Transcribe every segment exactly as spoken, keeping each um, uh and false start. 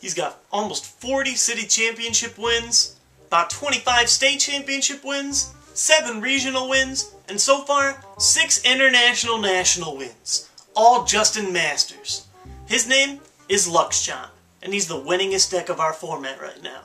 He's got almost forty city championship wins, about twenty-five state championship wins, seven regional wins, and so far, six international national wins, all just in Masters. His name is Luxchomp, and he's the winningest deck of our format right now.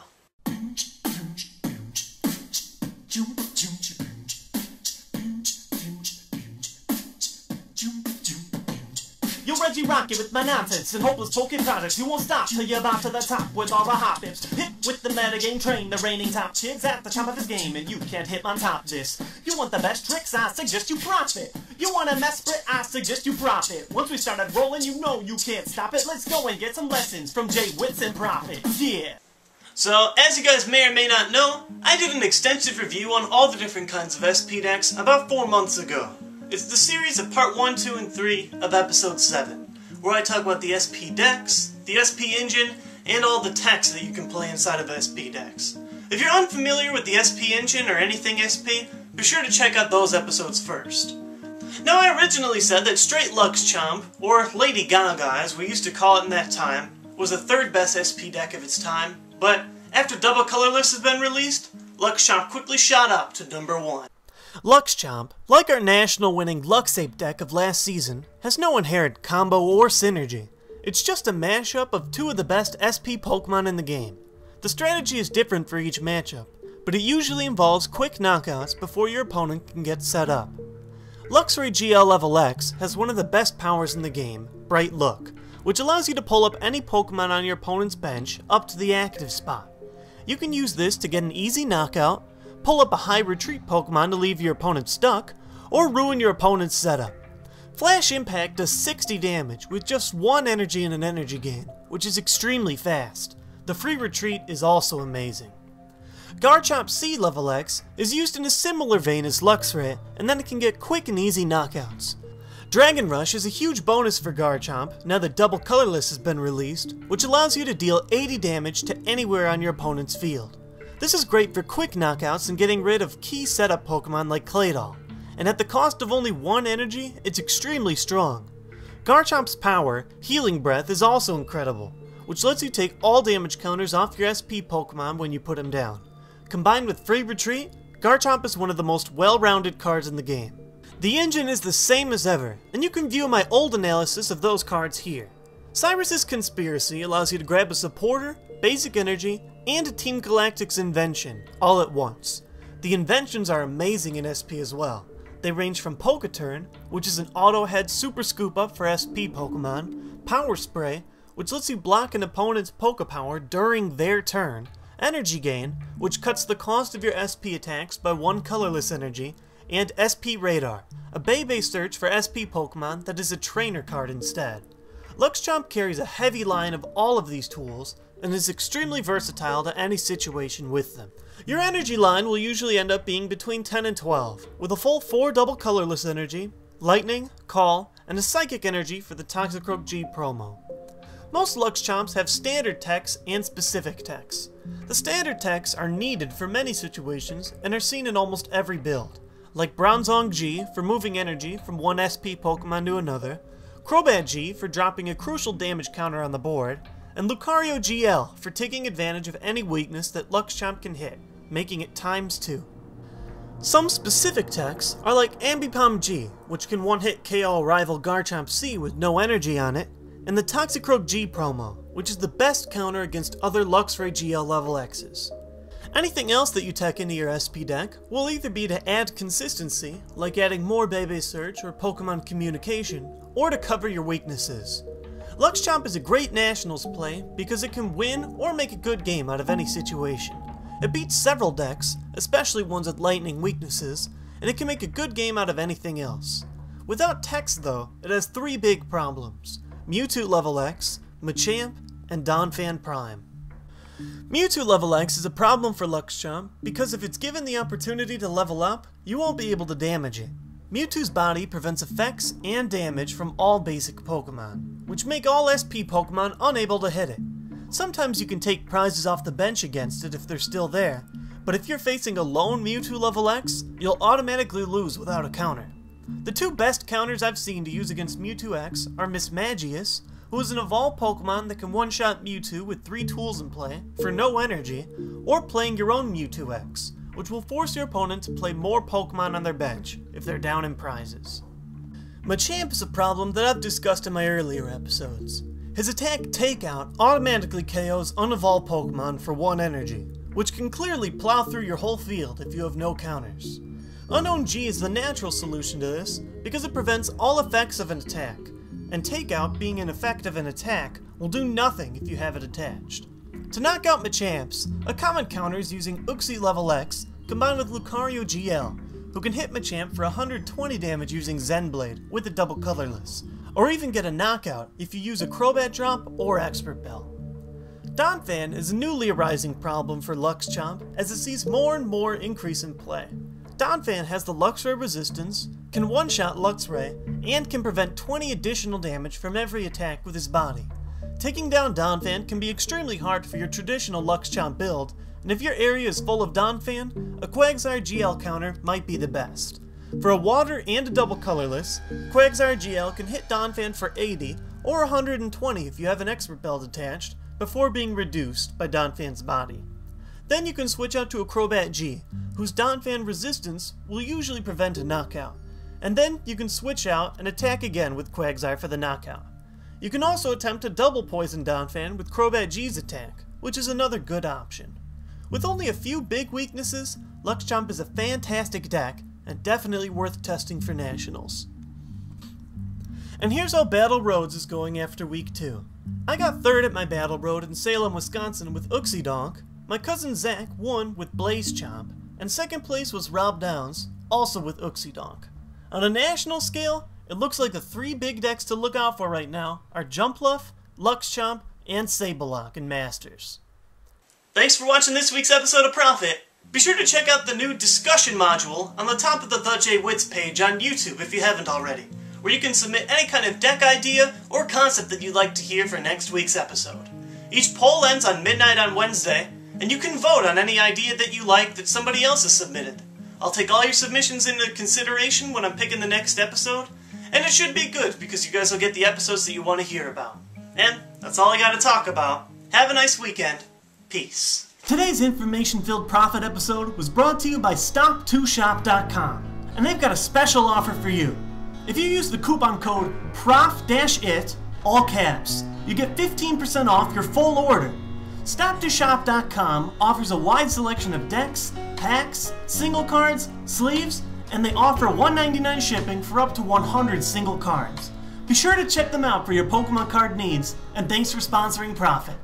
You're Reggie Rocket with my nonsense and hopeless poking products. You won't stop till you're about to the top with all the hot pips. Hit with the metagame train, the reigning top kid's at the top of his game, and you can't hit on top this. You want the best tricks? I suggest you profit. You want a mess split? I suggest you profit. Once we started rolling, you know you can't stop it. Let's go and get some lessons from Jay Whitson Profit. Yeah. So, as you guys may or may not know, I did an extensive review on all the different kinds of S P decks about four months ago. It's the series of part one, two, and three of episode seven, where I talk about the S P decks, the S P engine, and all the text that you can play inside of S P decks. If you're unfamiliar with the S P engine or anything S P, be sure to check out those episodes first. Now, I originally said that straight Luxchomp, or Lady Gaga as we used to call it in that time, was the third best S P deck of its time, but after Double Colorless has been released, Luxchomp quickly shot up to number one. Luxchomp, like our national-winning Luxape deck of last season, has no inherent combo or synergy. It's just a mashup of two of the best S P Pokemon in the game. The strategy is different for each matchup, but it usually involves quick knockouts before your opponent can get set up. Luxray G L Level X has one of the best powers in the game, Bright Look, which allows you to pull up any Pokemon on your opponent's bench up to the active spot. You can use this to get an easy knockout, pull up a high retreat Pokemon to leave your opponent stuck, or ruin your opponent's setup. Flash Impact does sixty damage with just one energy and an energy gain, which is extremely fast. The free retreat is also amazing. Garchomp C Level X is used in a similar vein as Luxray, and then it can get quick and easy knockouts. Dragon Rush is a huge bonus for Garchomp now that Double Colorless has been released, which allows you to deal eighty damage to anywhere on your opponent's field. This is great for quick knockouts and getting rid of key setup Pokemon like Claydol, and at the cost of only one energy, it's extremely strong. Garchomp's power, Healing Breath, is also incredible, which lets you take all damage counters off your S P Pokemon when you put him down. Combined with Free Retreat, Garchomp is one of the most well-rounded cards in the game. The engine is the same as ever, and you can view my old analysis of those cards here. Cyrus's Conspiracy allows you to grab a supporter, basic energy, and a Team Galactic's invention, all at once. The inventions are amazing in S P as well. They range from Poketurn, which is an auto-head super scoop-up for S P Pokemon, Power Spray, which lets you block an opponent's Pokepower during their turn, Energy Gain, which cuts the cost of your S P attacks by one colorless energy, and S P Radar, a Bebe Surge for S P Pokemon that is a trainer card instead. Luxchomp carries a heavy line of all of these tools, and is extremely versatile to any situation with them. Your energy line will usually end up being between ten and twelve, with a full four double colorless energy, lightning, call, and a psychic energy for the Toxicroak G promo. Most Luxchomps have standard techs and specific techs. The standard techs are needed for many situations and are seen in almost every build, like Bronzong G for moving energy from one S P Pokemon to another, Crobat G for dropping a crucial damage counter on the board, and Lucario G L for taking advantage of any weakness that Luxchomp can hit, making it times two. Some specific techs are like Ambipom G, which can one-hit K O rival Garchomp C with no energy on it, and the Toxicroak G promo, which is the best counter against other Luxray G L Level X's. Anything else that you tech into your S P deck will either be to add consistency, like adding more Bebe Surge or Pokemon Communication, or to cover your weaknesses. Luxchomp is a great Nationals play because it can win or make a good game out of any situation. It beats several decks, especially ones with lightning weaknesses, and it can make a good game out of anything else. Without techs though, it has three big problems: Mewtwo Level X, Machamp, and Donphan Prime. Mewtwo Level X is a problem for Luxchomp because if it's given the opportunity to level up, you won't be able to damage it. Mewtwo's body prevents effects and damage from all basic Pokemon, which make all S P Pokemon unable to hit it. Sometimes you can take prizes off the bench against it if they're still there, but if you're facing a lone Mewtwo Level X, you'll automatically lose without a counter. The two best counters I've seen to use against Mewtwo X are Mismagius, who is an evolved Pokemon that can one-shot Mewtwo with three tools in play, for no energy, or playing your own Mewtwo X, which will force your opponent to play more Pokemon on their bench, if they're down in prizes. Machamp is a problem that I've discussed in my earlier episodes. His attack Takeout automatically K Os unevolved Pokemon for one energy, which can clearly plow through your whole field if you have no counters. Unknown G is the natural solution to this because it prevents all effects of an attack, and Takeout being an effect of an attack will do nothing if you have it attached. To knock out Machamps, a common counter is using Uxie Level X combined with Lucario G L, who can hit Machamp for one hundred twenty damage using Zen Blade with a double colorless, or even get a knockout if you use a Crobat Drop or Expert Bell. Donphan is a newly arising problem for Luxchomp as it sees more and more increase in play. Donphan has the Luxray resistance, can one-shot Luxray, and can prevent twenty additional damage from every attack with his body. Taking down Donphan can be extremely hard for your traditional Luxchomp build, and if your area is full of Donphan, a Quagsire G L counter might be the best. For a water and a double colorless, Quagsire G L can hit Donphan for eighty or one hundred twenty if you have an Expert Belt attached before being reduced by Donphan's body. Then you can switch out to a Crobat G, whose Donphan resistance will usually prevent a knockout, and then you can switch out and attack again with Quagsire for the knockout. You can also attempt to double poison Donphan with Crobat G's attack, which is another good option. With only a few big weaknesses, Luxchomp is a fantastic deck and definitely worth testing for Nationals. And here's how Battle Roads is going after week two. I got third at my Battle Road in Salem, Wisconsin with Uxydonk, my cousin Zach won with Blazechomp, and second place was Rob Downs, also with Uxydonk. On a national scale, it looks like the three big decks to look out for right now are Jumpluff, Luxchomp, and Sableye in Masters. Thanks for watching this week's episode of Profit. Be sure to check out the new discussion module on the top of the The J Wits page on YouTube if you haven't already, where you can submit any kind of deck idea or concept that you'd like to hear for next week's episode. Each poll ends on midnight on Wednesday, and you can vote on any idea that you like that somebody else has submitted. I'll take all your submissions into consideration when I'm picking the next episode, and it should be good because you guys will get the episodes that you want to hear about. And that's all I got to talk about. Have a nice weekend. Peace. Today's information-filled Profit episode was brought to you by stop two shop dot com, and they've got a special offer for you. If you use the coupon code P R O F I T, all caps, you get fifteen percent off your full order. stop two shop dot com offers a wide selection of decks, packs, single cards, sleeves, and they offer one ninety-nine shipping for up to one hundred single cards. Be sure to check them out for your Pokemon card needs, and thanks for sponsoring Profit.